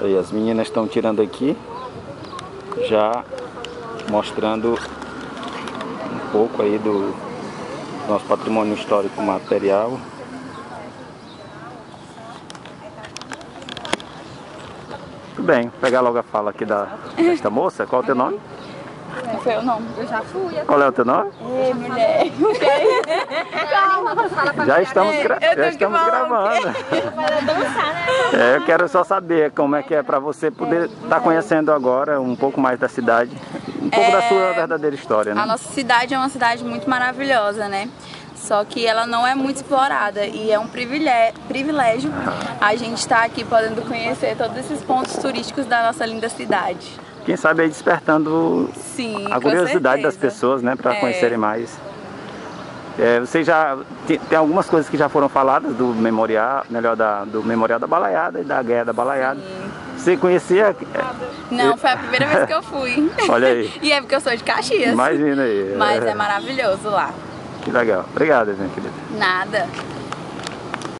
Aí as meninas estão tirando aqui, já mostrando um pouco aí do nosso patrimônio histórico material. Tudo bem, vou pegar logo a fala aqui desta moça. Qual é o teu nome? Não foi eu não, eu já fui. Qual é o teu nome? Ei, mulher. Calma. Já estamos gravando. Para dançar, né? Eu quero só saber como é que é para você poder estar conhecendo agora um pouco mais da cidade, um pouco da sua verdadeira história, né? A nossa cidade é uma cidade muito maravilhosa, né? Só que ela não é muito explorada e é um privilégio a gente estar aqui podendo conhecer todos esses pontos turísticos da nossa linda cidade. Quem sabe aí despertando a curiosidade das pessoas, né, para conhecerem mais. Você já tem algumas coisas que já foram faladas do memorial, do memorial da Balaiada e da guerra da Balaiada. Sim. Você conhecia? Não, foi a primeira vez que eu fui. Olha aí. E é porque eu sou de Caxias. Imagina aí. Mas é maravilhoso lá. Que legal. Obrigado, minha querida. Nada.